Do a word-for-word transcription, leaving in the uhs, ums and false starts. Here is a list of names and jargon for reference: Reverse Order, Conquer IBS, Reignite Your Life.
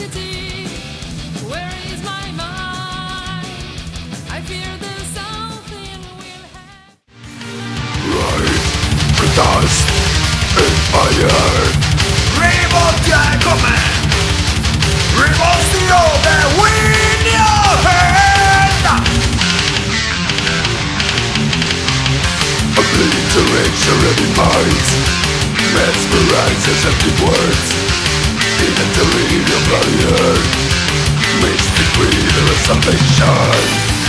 identity? Where is my mind? I fear that something will happen. Rise, retard, inspire. Revolt the command. Revolt the order. Win your hand. Obliterates your enemy minds. Mesmerizes empty words. In the delirium barrier, makes the breather of salvation.